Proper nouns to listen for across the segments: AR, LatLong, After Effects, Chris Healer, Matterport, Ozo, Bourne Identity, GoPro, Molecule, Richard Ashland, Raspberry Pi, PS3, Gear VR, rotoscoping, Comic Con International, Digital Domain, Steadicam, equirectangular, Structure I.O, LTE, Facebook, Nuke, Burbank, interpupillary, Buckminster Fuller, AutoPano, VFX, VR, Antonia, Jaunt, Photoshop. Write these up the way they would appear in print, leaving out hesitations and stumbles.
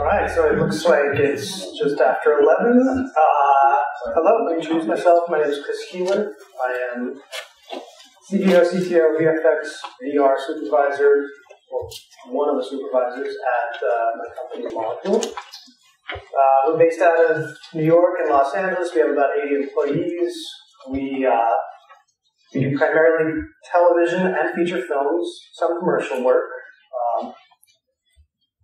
All right, so it looks like it's just after 11. Hello, let me introduce myself. My name is Chris Healer. I am CTO, CTO, VFX, VR supervisor, well, one of the supervisors at my company, Molecule. We're based out of New York and Los Angeles. We have about 80 employees. We do primarily television and feature films, some commercial work.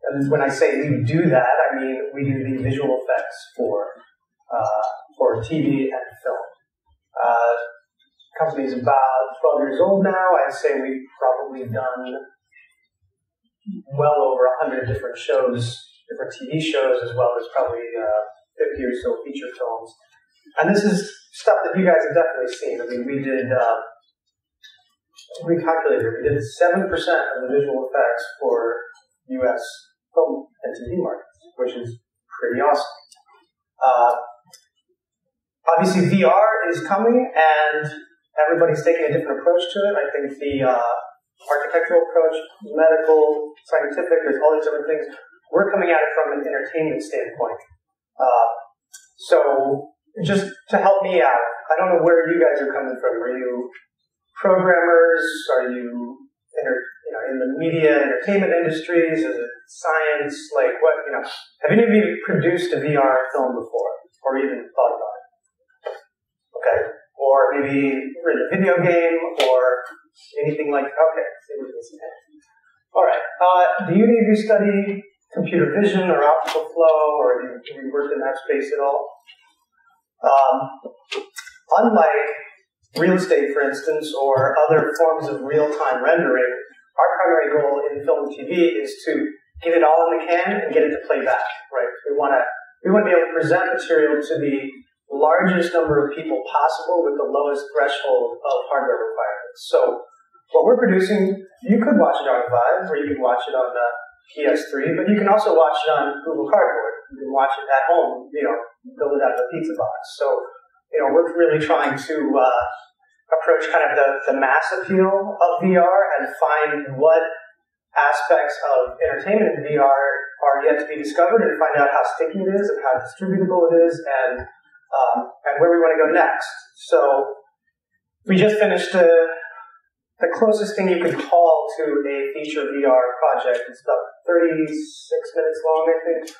And when I say we do that, I mean we do the visual effects for TV and film. The company's about 12 years old now. I'd say we've probably done well over 100 different shows, different TV shows, as well as probably 50 or so feature films. And this is stuff that you guys have definitely seen. I mean, we did, we calculated, we did 7% of the visual effects for U.S. film and TV markets, which is pretty awesome. Obviously, VR is coming, and everybody's taking a different approach to it. I think the architectural approach, medical, scientific, there's all these different things. We're coming at it from an entertainment standpoint. So just to help me out, I don't know where you guys are coming from. Are you programmers? Are you in the media, entertainment industries? Is it science? Like what? Have any of you produced a VR film before, or even thought about it? Okay, or maybe written a video game or anything like. Okay, all right. Do any of you study computer vision or optical flow, or do you work in that space at all? Unlike real estate, for instance, or other forms of real-time rendering, our primary goal in film and TV is to get it all in the can and get it to play back, right? We want to be able to present material to the largest number of people possible with the lowest threshold of hardware requirements. So what we're producing, you could watch it on Vive, or you can watch it on the PS3, but you can also watch it on Google Cardboard. You can watch it at home, build it out of a pizza box. So, we're really trying to approach kind of the mass appeal of VR and find what aspects of entertainment in VR are yet to be discovered, and find out how sticky it is and how distributable it is, and where we want to go next. So we just finished the closest thing you could call to a feature VR project. It's about 36 minutes long, I think,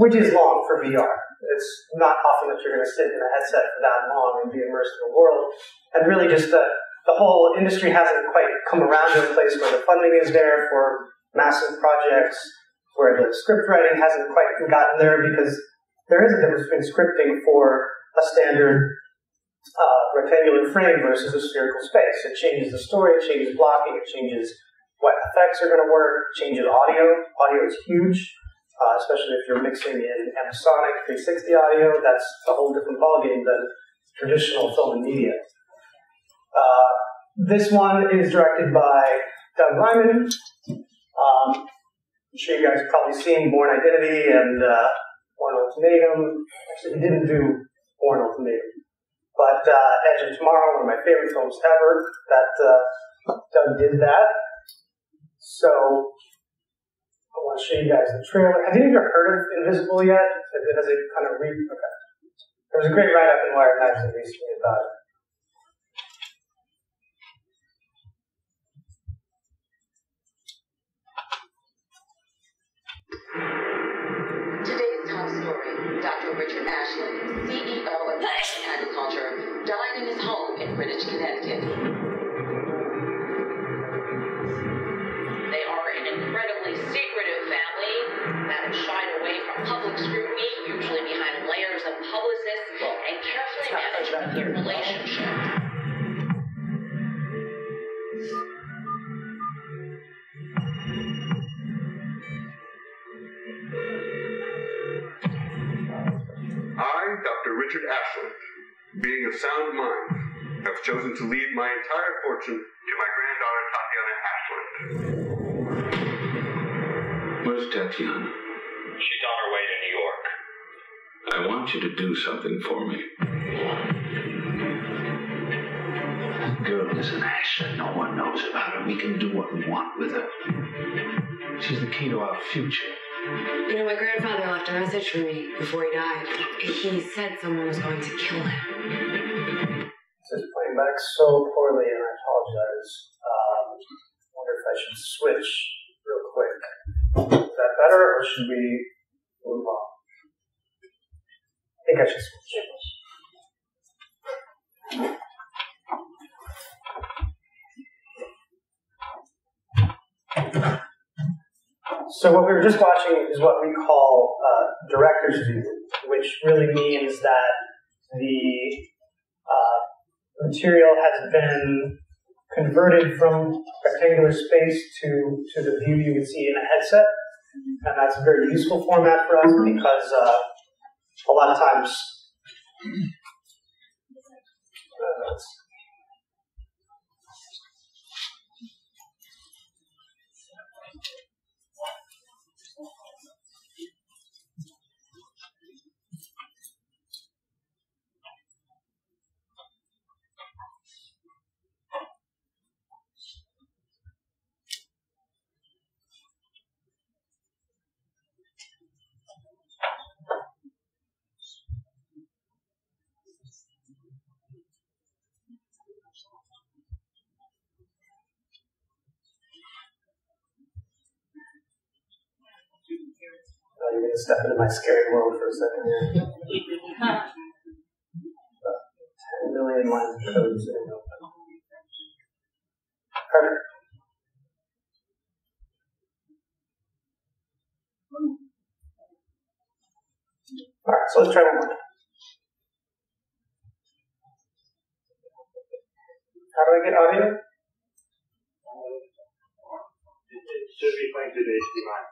which is long for VR. It's not often that you're going to sit in a headset for that long and be immersed in the world. And really just the whole industry hasn't quite come around to a place where the funding is there for massive projects, where the script writing hasn't quite gotten there, because there is a difference between scripting for a standard rectangular frame versus a spherical space. It changes the story, it changes blocking, it changes what effects are going to work, it changes audio. Audio is huge, especially if you're mixing in Panasonic 360 audio. That's a whole different ballgame than traditional film and media. This one is directed by Doug Liman. I'm sure you guys have probably seen Bourne Identity and Bourne Ultimatum. Actually, he didn't do Bourne Ultimatum. But Edge of Tomorrow, one of my favorite films ever, that Doug did that. So I want to show you guys the trailer. Have you ever heard of Invisible yet? Has it kind of okay. There was a great write-up in Wired magazine recently about it. Today's top story, Dr. Richard Ashland, CEO of Agriculture, died in his home in Greenwich, Connecticut. They are an incredibly secretive family that have shied away from public scrutiny, usually behind layers of publicists, and carefully manage their relationship. Dr. Richard Ashland, being of sound mind, have chosen to leave my entire fortune to my granddaughter Tatiana Ashland. Where's Tatiana? She's on her way to New York. I want you to do something for me. Girl is an Ashland. No one knows about her. We can do what we want with her. She's the key to our future. You know, my grandfather left a message for me before he died. He said someone was going to kill him. This is playing back so poorly, and I apologize. I wonder if I should switch real quick. Is that better, or should we move on? I think I should switch. So what we were just watching is what we call director's view, which really means that the material has been converted from rectangular space to the view you would see in a headset, and that's a very useful format for us because a lot of times you're going to step into my scary world for a second here. 10 million lines of code sitting open. Perfect. All right, so let's try one more. How do I get audio? It should be playing to the HDMI.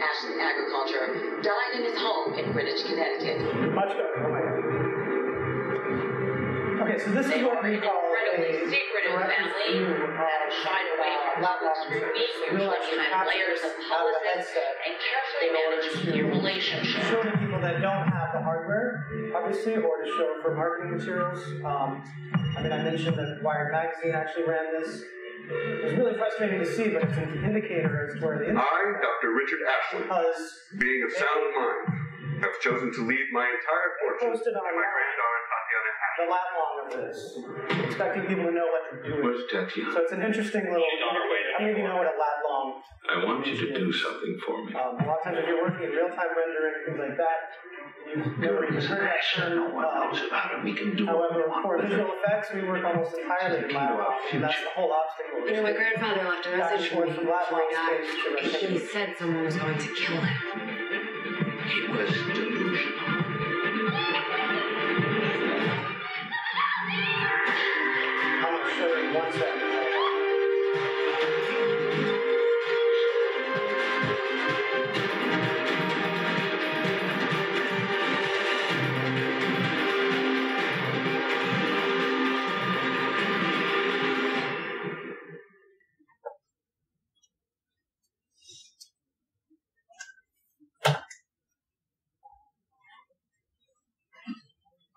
Ashland Agriculture, died in his home in Greenwich, Connecticut. Much better. Oh my God. Okay, so this is what we call incredibly secretive family that shied away from public scrutiny, reflecting on layers of politics and carefully managing their relationship. Show to people that don't have the hardware, obviously, or to show for marketing materials. I mean, I mentioned that Wired magazine actually ran this. It was really frustrating to see, but it's an indicator as to where the... I, Dr. Richard Ashland, being of sound mind, have chosen to leave my entire fortune to my granddaughter, Tatiana Ashland. The lap long of this, expecting people to know what they're doing. Where's Tatiana? So it's an interesting little... I mean, you know what a lap long... I want you to do something for me. A lot of times if you're working in real-time rendering and things like that, there is an action no one knows about it. We can do however, for visual effects, we work almost entirely in LatLong. That's the whole obstacle. You know, my grandfather left a message for me before he died. He said someone was going to kill him. He was delusional. I'm going to show you one second.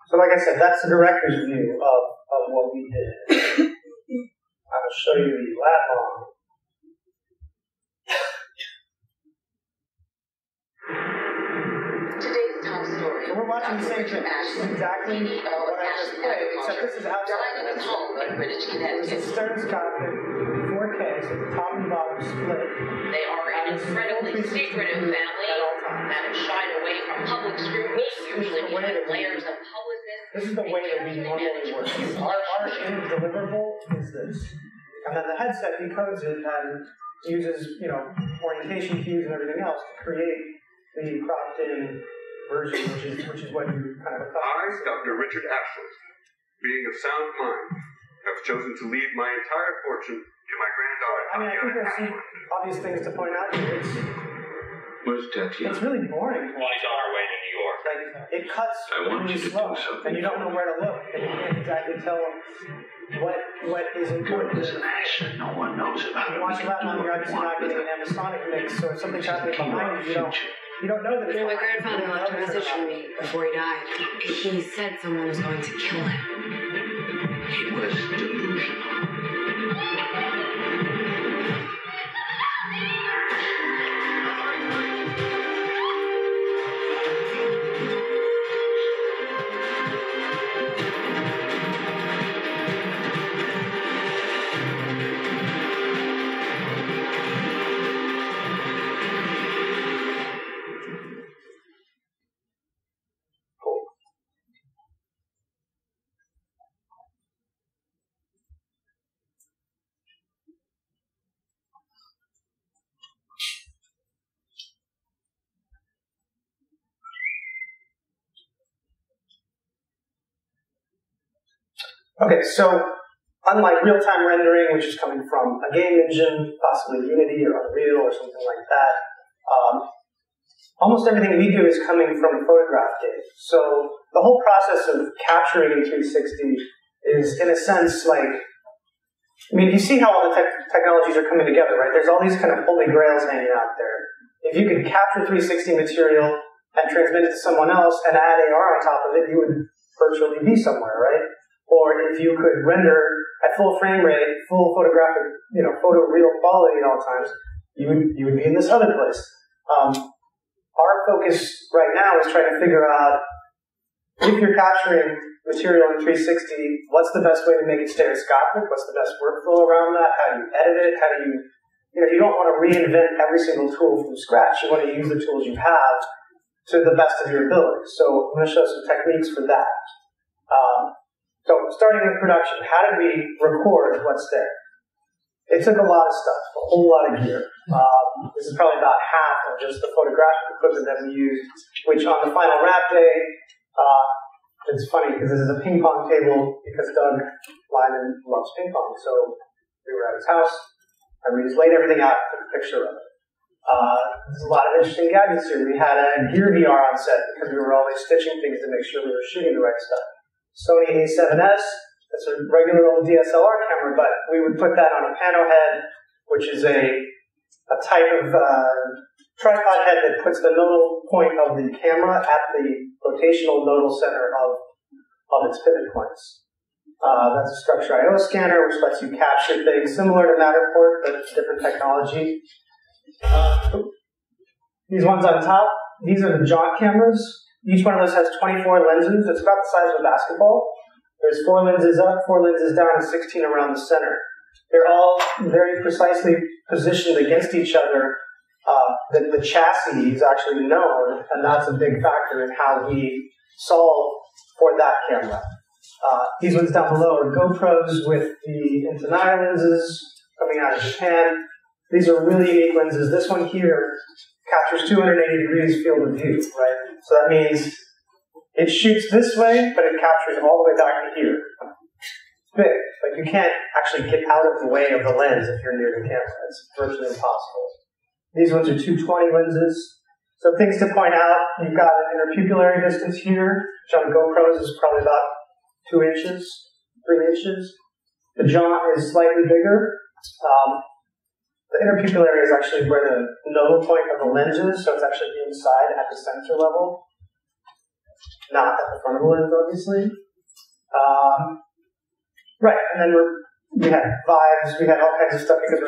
So like I said, that's the director's view of what we did. I will show you the lat long. Today's top story. So we're watching the same thing. Exactly what I just played, except this is outside of his home in Greenwich, Connecticut. It's a stereoscopic 4K, so the top and bottom split. They are an incredibly secretive family that have shied away from public scrutiny, usually behind layers of public. This is the way that we normally work. Our end deliverable is this. And then the headset decodes it and uses, you know, orientation cues and everything else to create the cropped in version, which is what you kind of I, Dr. Richard Ashland, being of sound mind, have chosen to leave my entire fortune to my granddaughter. I mean, I think there's some obvious things to point out here. It's really boring. Well, he's on our way to New York. Like, it cuts really slow, and you don't know where to look, and you can't exactly tell what is important. There's an action no one knows about. You watch them out on the right, you're not getting an Amazonic mix, so if something's happening behind you don't know that it's my grandfather left a message for me before he died. He said someone was going to kill him. He was delusional. Okay, so unlike real-time rendering, which is coming from a game engine, possibly Unity or Unreal or something like that, almost everything we do is coming from a photograph game. So the whole process of capturing in 360 is, in a sense, like, I mean, you see how all the technologies are coming together, right? There's all these kind of holy grails hanging out there. If you could capture 360 material and transmit it to someone else and add AR on top of it, you would virtually be somewhere, right? Or if you could render at full frame rate, full photographic, photoreal quality at all times, you would be in this other place. Our focus right now is trying to figure out, if you're capturing material in 360, what's the best way to make it stereoscopic? What's the best workflow around that? How do you edit it? How do you, you don't want to reinvent every single tool from scratch. You want to use the tools you have to the best of your ability. So I'm going to show some techniques for that. So starting with production, how did we record what's there? It took a lot of stuff, a whole lot of gear. This is probably about half of just the photographic equipment that we used, which on the final wrap day, it's funny because this is a ping pong table because Doug Liman loves ping pong. So we were at his house, and we just laid everything out and took a picture of it. There's a lot of interesting gadgets here. We had a Gear VR on set because we were always stitching things to make sure we were shooting the right stuff. Sony A7S, that's a regular old DSLR camera, but we would put that on a pano head, which is a type of tripod head that puts the nodal point of the camera at the rotational nodal center of its pivot points. That's a Structure I.O scanner, which lets you capture things similar to Matterport, but it's different technology. These ones on top, these are the Jaunt cameras. Each one of those has 24 lenses. It's about the size of a basketball. There's 4 lenses up, 4 lenses down, and 16 around the center. They're all very precisely positioned against each other. The chassis is actually known, and that's a big factor in how we solve for that camera. These ones down below are GoPros with the Antonia lenses coming out of Japan. These are really unique lenses. This one here captures 280 degrees field of view, right? So that means it shoots this way, but it captures all the way back to here. It's big. Like, you can't actually get out of the way of the lens if you're near the camera. It's virtually impossible. These ones are 220 lenses. So things to point out, you've got an interpupillary distance here, which on GoPros is probably about 2 inches, 3 inches. The jaw is slightly bigger. The interpupillary is actually where the nodal point of the lens is, so it's actually inside at the sensor level, not at the front of the lens, obviously. Right, and then we had vibes, we had all kinds of stuff because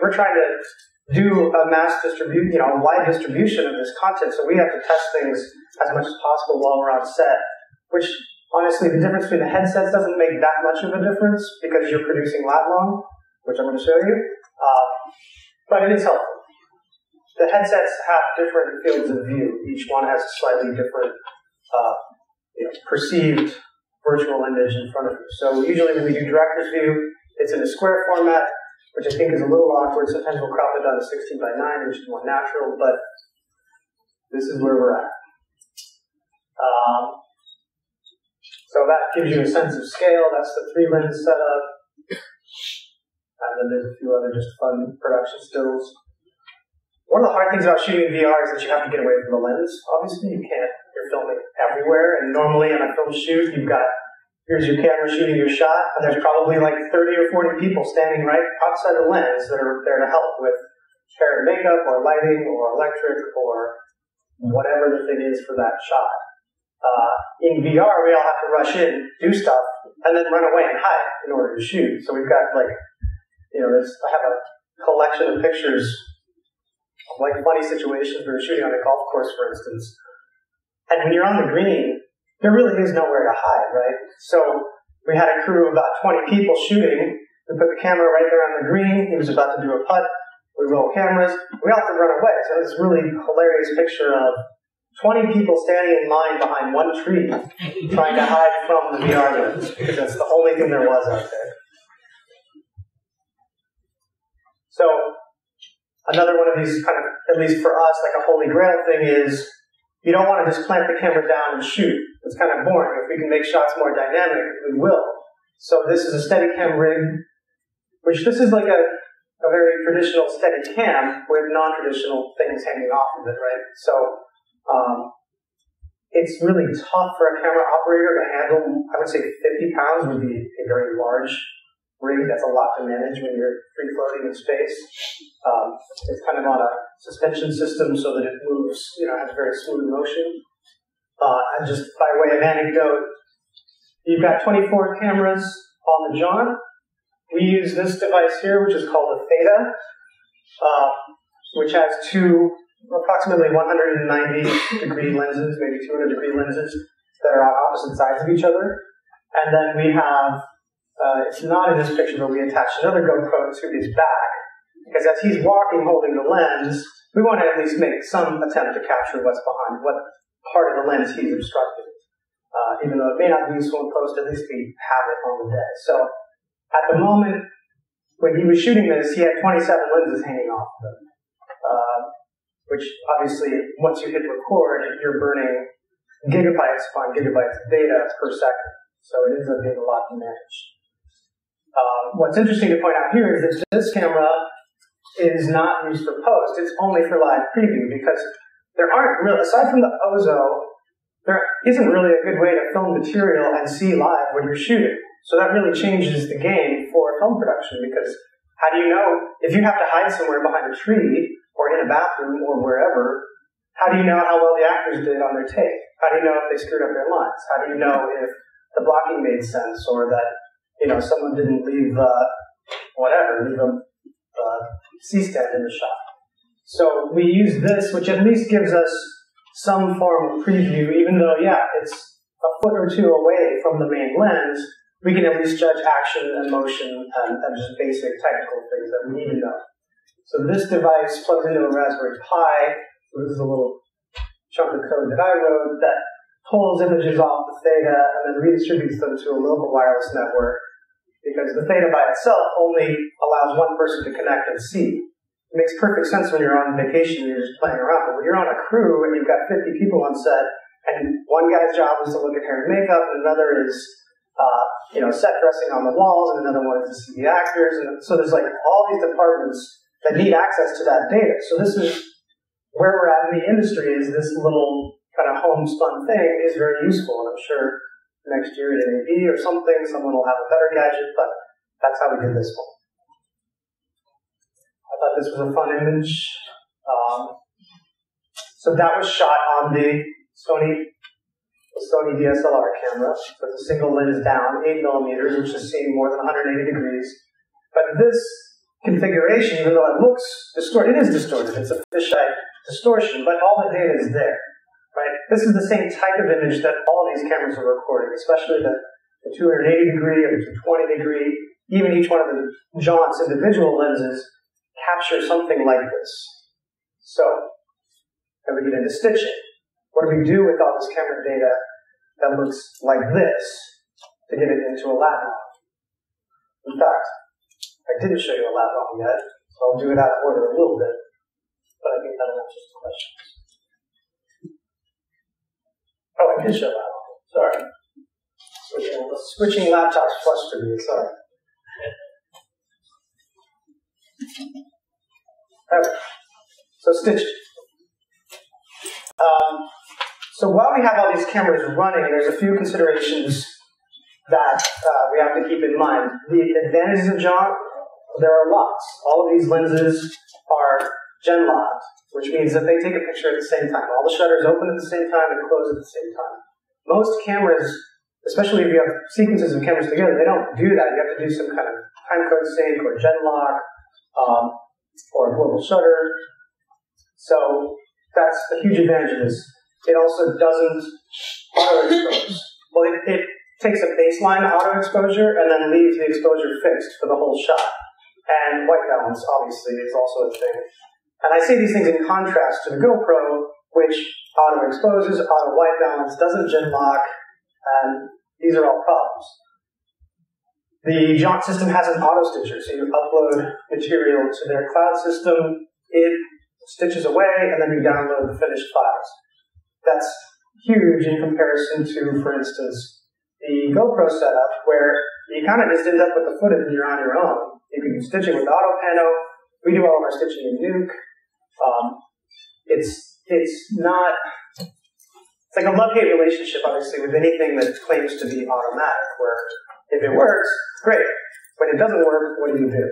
we're trying to do a mass distribution, a wide distribution of this content, so we have to test things as much as possible while we're on set, which honestly, the difference between the headsets doesn't make that much of a difference because you're producing lat long, which I'm going to show you. But it is helpful. The headsets have different fields of view. Each one has a slightly different perceived virtual image in front of you. So usually when we do director's view, it's in a square format, which I think is a little awkward. Sometimes we'll crop it down to 16:9, which is more natural, but this is where we're at. So that gives you a sense of scale. That's the 3-lens setup. And then there's a few other just fun production stills. One of the hard things about shooting in VR is that you have to get away from the lens. Obviously, you can't. You're filming everywhere, and normally on a film shoot, you've got, here's your camera shooting your shot, and there's probably like 30 or 40 people standing right outside the lens that are there to help with hair and makeup, or lighting, or electric, or whatever the thing is for that shot. In VR, we all have to rush in, do stuff, and then run away and hide in order to shoot. So we've got like, you know, I have a collection of pictures of like funny situations where you're shooting on a golf course, for instance. And when you're on the green, there really is nowhere to hide, right? So we had a crew of about 20 people shooting. We put the camera right there on the green. He was about to do a putt. We roll cameras. We all have to run away. So this really hilarious picture of 20 people standing in line behind one tree trying to hide from the VR lens, because that's the only thing there was out there. So another one of these kind of, at least for us, like a holy grail thing is, you don't want to just plant the camera down and shoot. It's kind of boring. If we can make shots more dynamic, we will. So this is a Steadicam rig, which this is like a very traditional Steadicam with non-traditional things hanging off of it, right? So it's really tough for a camera operator to handle. I would say 50 pounds would be a very large rig. That's a lot to manage when you're free floating in space. It's kind of on a suspension system so that it moves, you know, has very smooth motion. And just by way of anecdote, you've got 24 cameras on the Jaunt. We use this device here, which is called a Theta, which has approximately 190-degree lenses, maybe 200-degree lenses, that are on opposite sides of each other. And then we have, it's not in this picture, but we attach another GoPro to his back, because as he's walking holding the lens, we want to at least make some attempt to capture what's behind, what part of the lens he's obstructed. Even though it may not be useful in post, at least we have it on the day. So at the moment, when he was shooting this, he had 27 lenses hanging off of him. Which obviously, once you hit record, you're burning gigabytes upon gigabytes of data per second. So it ends up being a lot to manage. What's interesting to point out here is that this camera is not used for post. It's only for live preview, because there aren't really, aside from the Ozo, there isn't really a good way to film material and see live when you're shooting. So that really changes the game for film production, because how do you know if you have to hide somewhere behind a tree, or in a bathroom, or wherever, how do you know how well the actors did on their take? How do you know if they screwed up their lines? How do you know if the blocking made sense, or that, you know, someone didn't leave, leave a C-stand in the shot? So we use this, which at least gives us some form of preview, even though, yeah, it's a foot or two away from the main lens, we can at least judge action and motion and just basic technical things that we need to know. So this device plugs into a Raspberry Pi. So this is a little chunk of code that I wrote that pulls images off the Theta and then redistributes them to a local wireless network, because the Theta by itself only allows one person to connect and see. It makes perfect sense when you're on vacation and you're just playing around, but when you're on a crew and you've got 50 people on set, and one guy's job is to look at hair and makeup, and another is set dressing on the walls, and another one is to see the actors, and so there's like all these departments that need access to that data. So this is where we're at in the industry, is this little kind of homespun thing is very useful. And I'm sure next year at NAB or something, someone will have a better gadget, but that's how we did this one. I thought this was a fun image. So that was shot on the Sony DSLR camera with a single lens down, 8mm, which is seeing more than 180 degrees. But this configuration, even though it looks distorted, it is distorted. It's a fisheye distortion, but all the data is there, right? This is the same type of image that all these cameras are recording, especially the 280-degree or the 220-degree. Even each one of the Jaunt's individual lenses capture something like this. So, then we get into stitching. What do we do with all this camera data that looks like this to get it into a lab model? In fact, I didn't show you a lab model yet, so I'll do it out of order a little bit, but I think that'll answer some questions. Oh, I did show lab model. Sorry. Switching laptops flustered me, sorry. There we go. So stitched. So while we have all these cameras running, there's a few considerations that we have to keep in mind. The advantages of Jaunt, there are lots. All of these lenses are gen locked, which means that they take a picture at the same time. All the shutters open at the same time and close at the same time. Most cameras, especially if you have sequences of cameras together, they don't do that. You have to do some kind of timecode sync or gen lock or a global shutter. So that's a huge advantage of this. It also doesn't auto-expose. Well, it takes a baseline auto-exposure and then leaves the exposure fixed for the whole shot. And white balance, obviously, is also a thing. And I say these things in contrast to the GoPro, which auto-exposes, auto-white balance, doesn't gen lock, and these are all problems. The Jaunt system has an auto-stitcher, so you upload material to their cloud system, it stitches away, and then you download the finished files. That's huge in comparison to, for instance, the GoPro setup, where you kind of just end up with the footage and you're on your own. You can do stitching with AutoPano. We do all of our stitching in Nuke. It's like a love-hate relationship, obviously, with anything that claims to be automatic, where if it works, great. When it doesn't work, what do you do?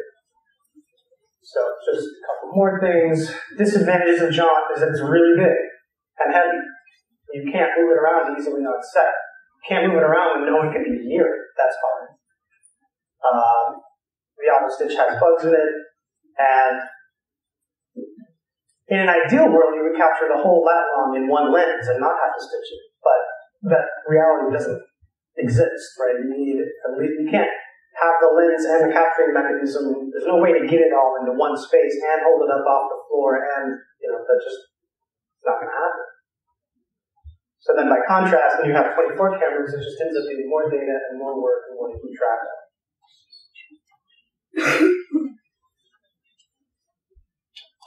So just a couple more things. Disadvantages of Jaunt is that it's really big and heavy. You can't move it around easily on set. You can't move it around when no one can be near it. That's hard. The auto-stitch has bugs in it. And in an ideal world, you would capture the whole lat long in one lens and not have to stitch it. But that reality doesn't exist, right? You can't have the lens and the capturing mechanism. There's no way to get it all into one space and hold it up off the floor, and that's just not going to happen. So then, by contrast, when you have 24 cameras, it just ends up being more data and more work and more to keep track of.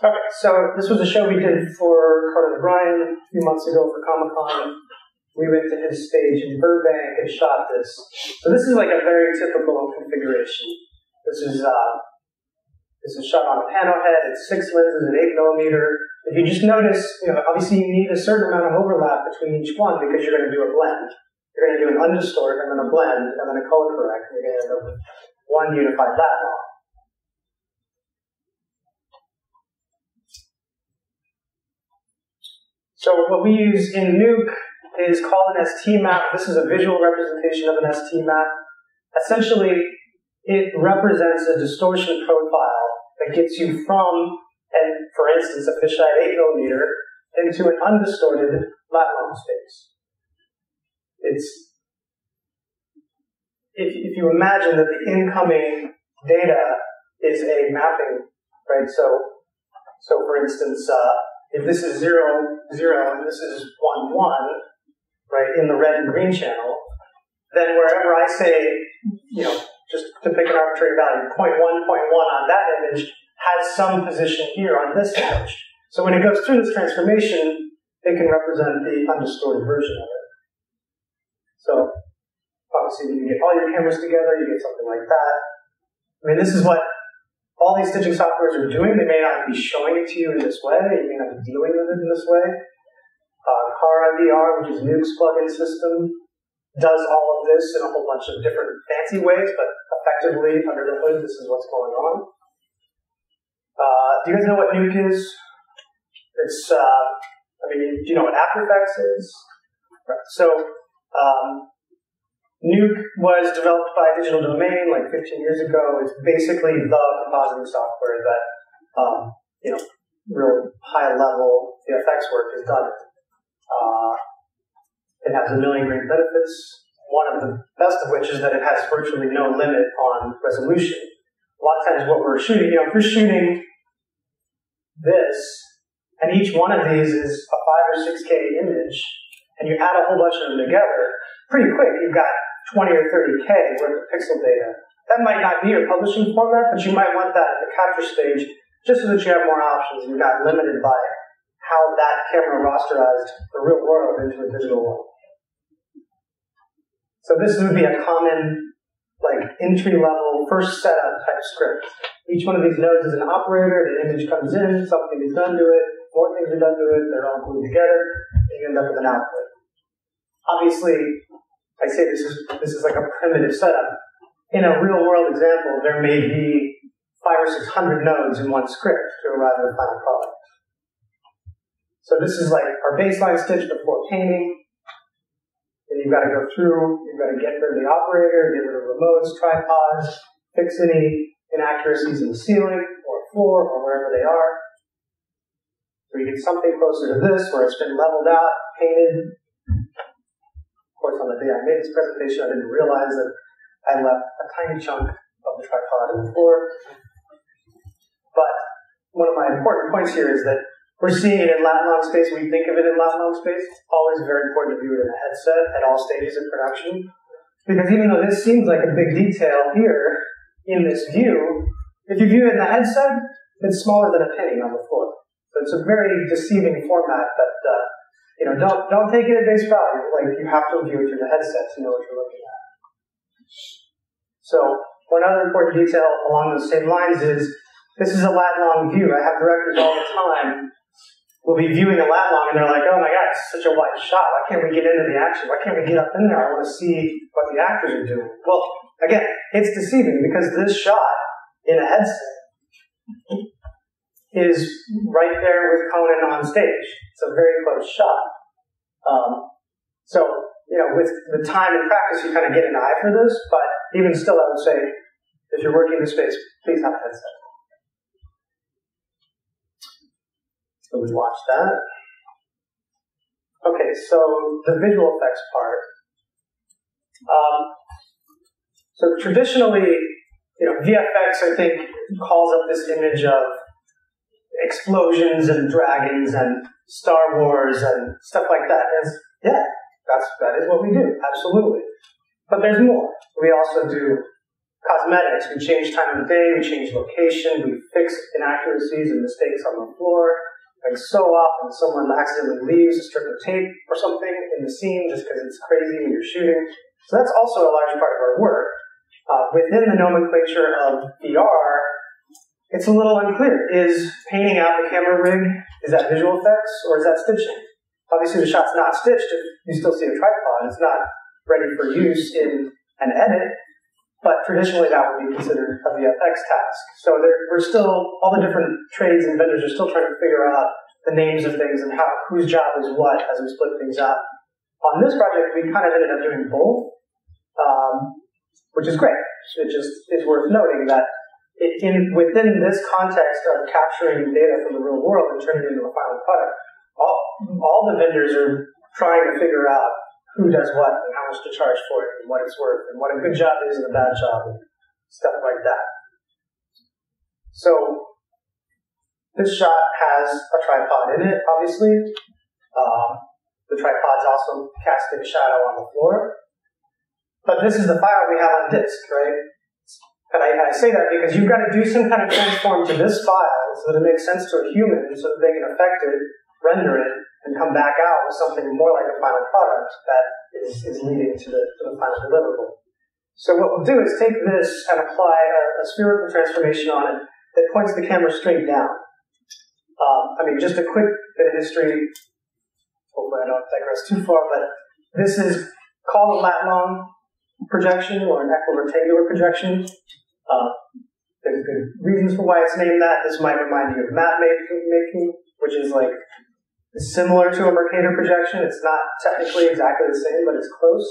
Alright, so this was a show we did for Conan O'Brien a few months ago for Comic Con. We went to his stage in Burbank and shot this. So this is like a very typical configuration. This is shot on a pano head. It's 6 lenses at 8mm. If you just notice, obviously you need a certain amount of overlap between each one because you're going to do a blend. You're going to do an undistort and then a blend and then a color correct, and you're going to end up with one unified lat long. So what we use in Nuke is called an ST map. This is a visual representation of an ST map. Essentially, it represents a distortion profile that gets you from, for instance, a fisheye 8mm into an undistorted lat long space. If you imagine that the incoming data is a mapping, right? So for instance, if this is 0, 0, and this is 1, 1, right, in the red and green channel, then wherever I say, just to pick an arbitrary value, 0.1, 0.1 on that image has some position here on this image. So when it goes through this transformation, it can represent the undistorted version of it. So obviously, you get all your cameras together, you get something like that. I mean, this is what all these stitching softwares are doing. They may not be showing it to you in this way. You may not be dealing with it in this way. CaraVR, which is Nuke's plugin system, does all of this in a whole bunch of different fancy ways, but effectively, under the hood, this is what's going on. Do you guys know what Nuke is? It's, do you know what After Effects is? Right. So, Nuke was developed by Digital Domain like 15 years ago. It's basically the compositing software that, real high-level VFX work is done. It has a million great benefits, one of the best of which is that it has virtually no limit on resolution. A lot of times what we're shooting, if you're shooting this, and each one of these is a 5 or 6K image, and you add a whole bunch of them together, pretty quick, you've got 20 or 30K worth of pixel data. That might not be your publishing format, but you might want that at the capture stage just so that you have more options and you're not limited by how that camera rasterized the real world into a digital world. So this would be a common, entry-level, first setup type script. Each one of these nodes is an operator, and an image comes in, something is done to it, more things are done to it, they're all glued together, and you end up with an output. Obviously, I say this is like a primitive setup. In a real-world example, there may be 500 or 600 nodes in one script to arrive at a final product. So this is like our baseline stitch before painting. And you've got to go through, you've got to get rid of the operator, get rid of remotes, tripods, fix any inaccuracies in the ceiling or floor or wherever they are. So you get something closer to this where it's been leveled out, painted. Of course, on the day I made this presentation, I didn't realize that I left a tiny chunk of the tripod in the floor. But one of my important points here is that we're seeing it in lat-long space, we think of it in lat-long space. It's always very important to view it in a headset at all stages of production. Because even though this seems like a big detail here in this view, if you view it in a headset, it's smaller than a penny on the floor. So it's a very deceiving format, but don't take it at face value. Like, you have to view it through the headset to know what you're looking at. So one other important detail along those same lines is this is a lat-long view. I have directors all the time. We'll be viewing a lat-long, and they're like, oh my god, it's such a wide shot. Why can't we get into the action? Why can't we get up in there? I want to see what the actors are doing. Well, again, it's deceiving because this shot in a headset is right there with Conan on stage. It's a very close shot. With the time and practice, you kind of get an eye for this, but even still, I would say, if you're working in the space, please have a headset. So we watched that. Okay, so the visual effects part. So traditionally, VFX, I think, calls up this image of explosions and dragons and Star Wars and stuff like that. And that is what we do, absolutely. But there's more. We also do cosmetics. We change time of day, we change location, we fix inaccuracies and mistakes on the floor. Like so often someone accidentally leaves a strip of tape or something in the scene just because it's crazy and you're shooting. So that's also a large part of our work. Within the nomenclature of VR, it's a little unclear. Is painting out the camera rig, is that visual effects or is that stitching? Obviously the shot's not stitched if you still see a tripod. It's not ready for use in an edit, but traditionally that would be considered a VFX task. So we're still, all the different trades and vendors are still trying to figure out the names of things and whose job is what as we split things up. On this project, we kind of ended up doing both, which is great. It just is worth noting that within this context of capturing data from the real world and turning it into a final product, all the vendors are trying to figure out who does what and how much to charge for it and what it's worth and what a good job is and a bad job and stuff like that. So this shot has a tripod in it, obviously. The tripod's also casting shadow on the floor. But this is the file we have on disk, right? And I say that because you've got to do some kind of transform to this file so that it makes sense to a human so that they can affect it, render it, and come back out with something more like a final product that is leading to the final deliverable. So what we'll do is take this and apply a spherical transformation on it that points the camera straight down. Just a quick bit of history. Hopefully I don't digress too far, but this is called a lat-long projection or an equirectangular projection. There's good reasons for why it's named that. This might remind you of map making, which is like similar to a Mercator projection. It's not technically exactly the same, but it's close.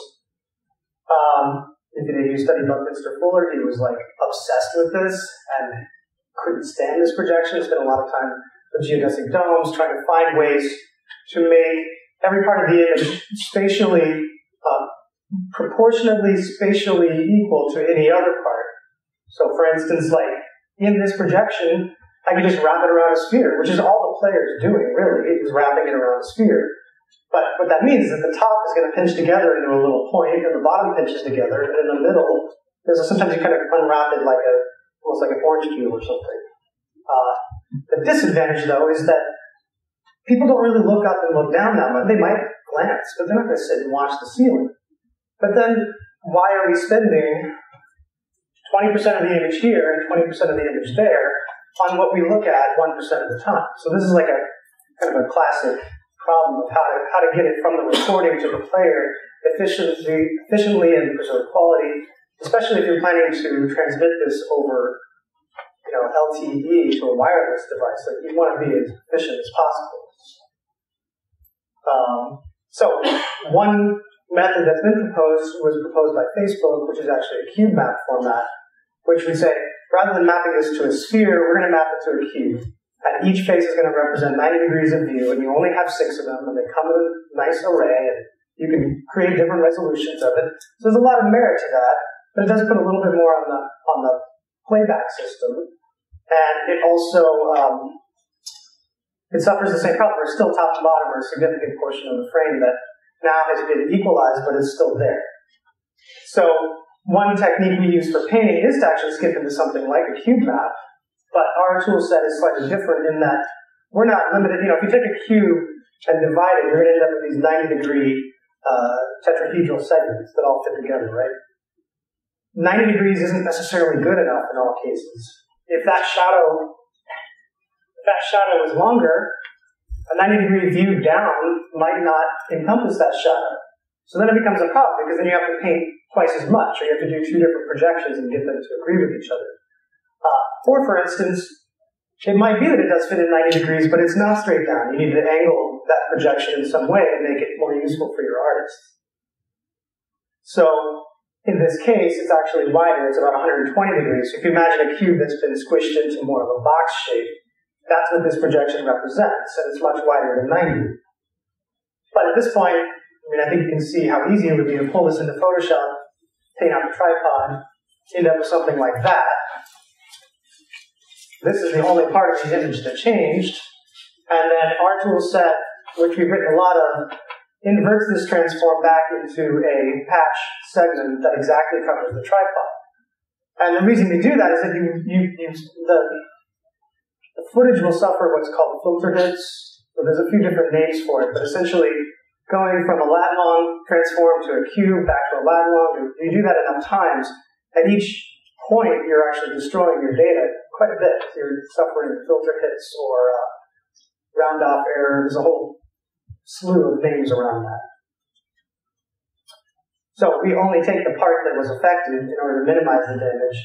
If you study Buckminster Fuller, he was like obsessed with this and couldn't stand this projection. He spent a lot of time with geodesic domes trying to find ways to make every part of the image proportionately spatially equal to any other part. So for instance, like in this projection, I could just wrap it around a sphere, which is all the player's doing, really. It was wrapping it around a sphere. But what that means is that the top is going to pinch together into a little point, and the bottom pinches together, and in the middle, sometimes you kind of unwrap it like almost like an orange cube or something. The disadvantage, though, is that people don't really look up and look down that much. They might glance, but they're not going to sit and watch the ceiling. But then, why are we spending 20% of the image here and 20% of the image there on what we look at 1% of the time. So this is like a kind of a classic problem of how to get it from the recording to the player efficiently and preserve quality, especially if you're planning to transmit this over LTE to a wireless device. Like, you want to be as efficient as possible. So one method that's been proposed was proposed by Facebook, which is actually a cube map format, which would say, rather than mapping this to a sphere, we're going to map it to a cube. And each face is going to represent 90 degrees of view, and you only have 6 of them, and they come in a nice array, and you can create different resolutions of it. So there's a lot of merit to that, but it does put a little bit more on the playback system. And it also, it suffers the same problem. It's still top to bottom, or a significant portion of the frame that now has been equalized, but it's still there. So one technique we use for painting is to actually skip into something like a cube map, but our tool set is slightly different in that we're not limited. If you take a cube and divide it, you're going to end up with these 90-degree tetrahedral segments that all fit together, right? 90 degrees isn't necessarily good enough in all cases. If that shadow is longer, a 90-degree view down might not encompass that shadow. So then it becomes a problem, because then you have to paint twice as much, or you have to do 2 different projections and get them to agree with each other. Or, for instance, it might be that it does fit in 90 degrees, but it's not straight down. You need to angle that projection in some way and make it more useful for your artist. So in this case, it's actually wider. It's about 120 degrees. So if you imagine a cube that's been squished into more of a box shape, that's what this projection represents, and it's much wider than 90. But at this point, I think you can see how easy it would be to pull this into Photoshop, paint on a tripod, end up with something like that. This is the only part of the image that changed. And then our tool set, which we've written a lot of, inverts this transform back into a patch segment that exactly covers the tripod. And the reason we do that is that the footage will suffer what's called filter hits. So there's a few different names for it, but essentially going from a lat long transform to a cube, back to a lat long, you do that enough times, at each point you're actually destroying your data quite a bit. You're suffering filter hits or round-off errors, a whole slew of things around that. So we only take the part that was affected in order to minimize the damage,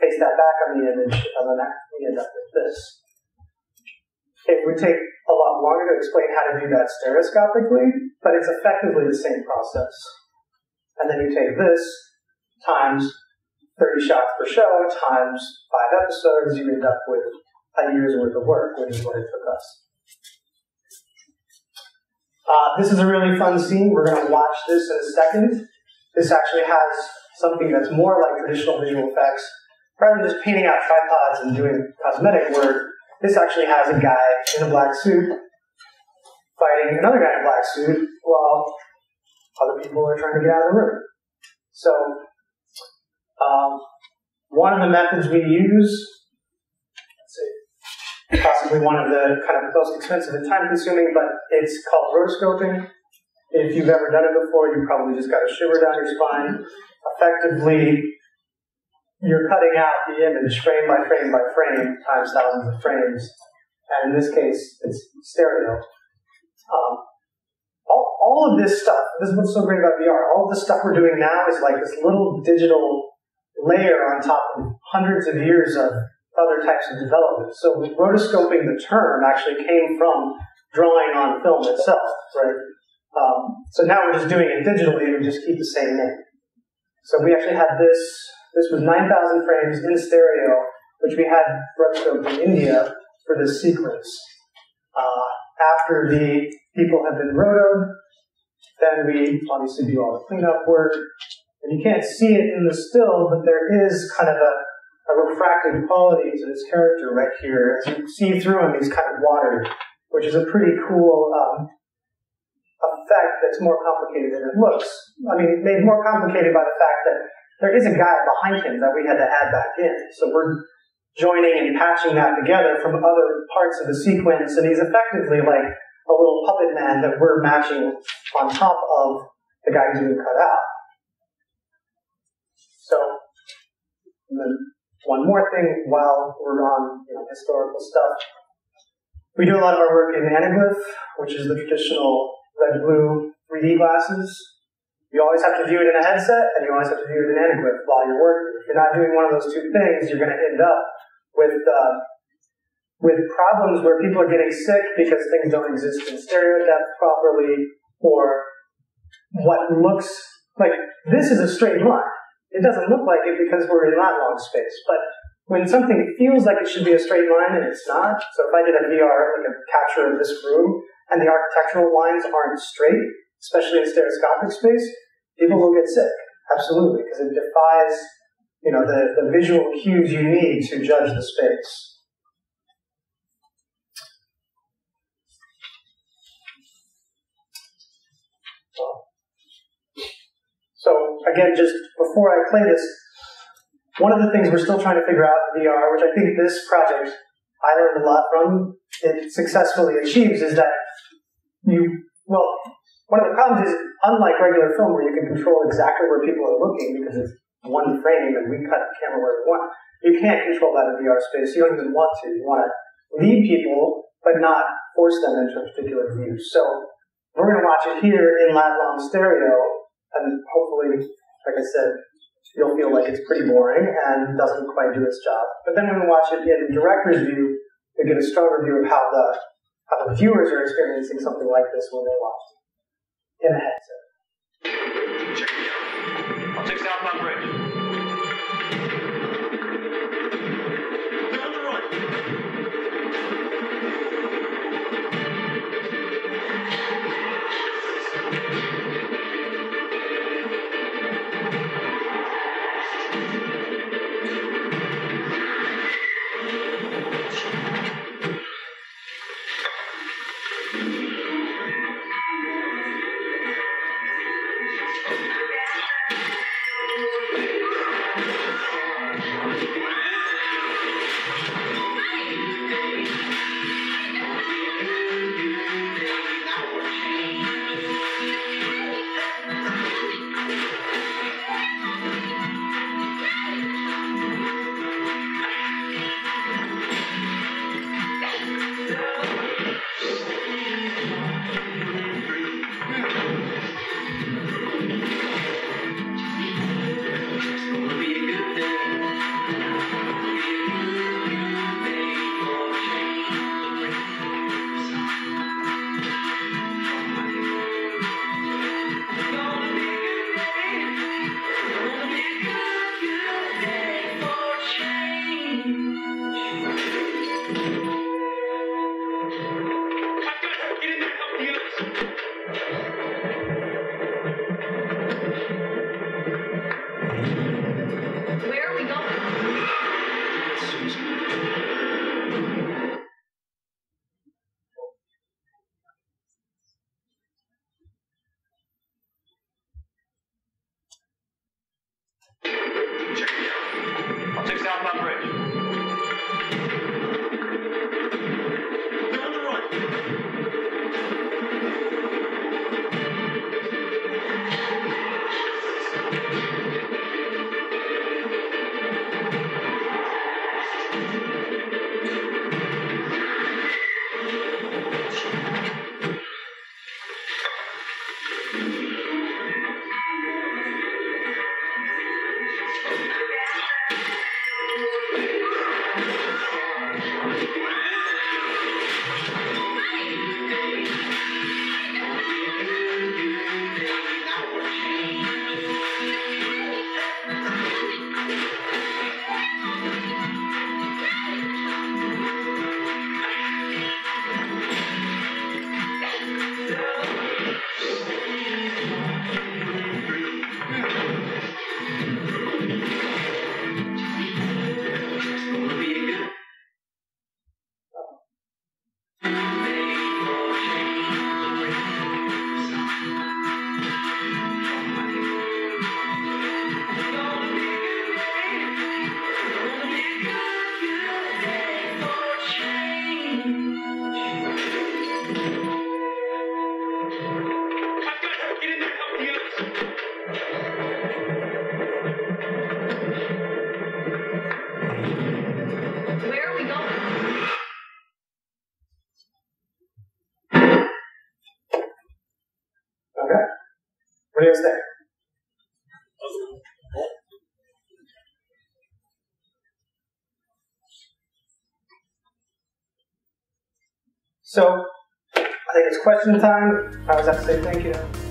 paste that back on the image, and then we end up with this. It would take a lot longer to explain how to do that stereoscopically, but it's effectively the same process. And then you take this times 30 shots per show times 5 episodes, you end up with a year's worth of work, which is what it took us. This is a really fun scene. We're going to watch this in a second. This actually has something that's more like traditional visual effects. Rather than just painting out tripods and doing cosmetic work, this actually has a guy in a black suit fighting another guy in a black suit while other people are trying to get out of the room. So one of the methods we use, possibly one of the kind of most expensive and time-consuming, but it's called rotoscoping. If you've ever done it before, you probably just got a shiver down your spine. Effectively, you're cutting out the image frame by frame by frame times thousands of frames, and in this case, it's stereo. All of this stuff, this is what's so great about VR, all of the stuff we're doing now is like this little digital layer on top of hundreds of years of other types of development. So rotoscoping, the term, actually came from drawing on film itself, right? So now we're just doing it digitally, and we just keep the same name. So we actually had this was 9,000 frames in stereo, which we had rotoscoped in India for this sequence. After the people have been rotoed, then we obviously do all the cleanup work. And you can't see it in the still, but there is kind of a refractive quality to this character right here. As you see through him, he's kind of watered, which is a pretty cool effect that's more complicated than it looks. It's made more complicated by the fact that there is a guy behind him that we had to add back in. So we're joining and patching that together from other parts of the sequence, and he's effectively like a little puppet man that we're matching on top of the guy who's been cut out. So And then one more thing, while we're on historical stuff, we do a lot of our work in anaglyph, which is the traditional red-blue 3D glasses. You always have to view it in a headset, and you always have to view it in anaglyph while you're working. If you're not doing one of those two things, you're going to end up with problems where people are getting sick because things don't exist in stereo depth properly, or what looks like this is a straight line. It doesn't look like it because we're in monologue space, but when something feels like it should be a straight line and it's not, so if I did a VR, like a capture of this room, and the architectural lines aren't straight, especially in stereoscopic space, people will get sick, absolutely, because it defies the visual cues you need to judge the space. So again, just before I play this, one of the things we're still trying to figure out in VR, which I think this project I learned a lot from, it successfully achieves, is that one of the problems is, unlike regular film where you can control exactly where people are looking because it's one frame and we cut the camera where we want, you can't control that in VR space. You don't even want to. You want to lead people, but not force them into a particular view. So we're going to watch it here in lat-long stereo. And hopefully, like I said, you'll feel like it's pretty boring and doesn't quite do its job. But then when we watch it in director's view, we get a stronger view of how the viewers are experiencing something like this when they watch it in a headset. Check me out. I'll take Southbound Bridge. They're on the right. Where's that? So, I think it's question time. I always have to say thank you.